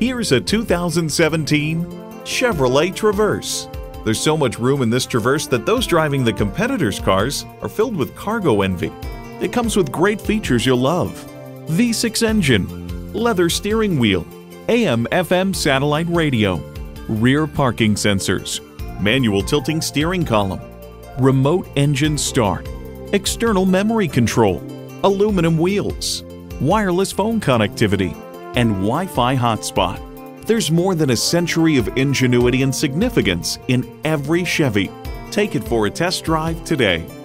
Here's a 2017 Chevrolet Traverse. There's so much room in this Traverse that those driving the competitors' cars are filled with cargo envy. It comes with great features you'll love: V6 engine, leather steering wheel, AM/FM satellite radio, rear parking sensors, manual tilting steering column, remote engine start, external memory control, aluminum wheels, wireless phone connectivity, and Wi-Fi hotspot. There's more than a century of ingenuity and significance in every Chevy. Take it for a test drive today.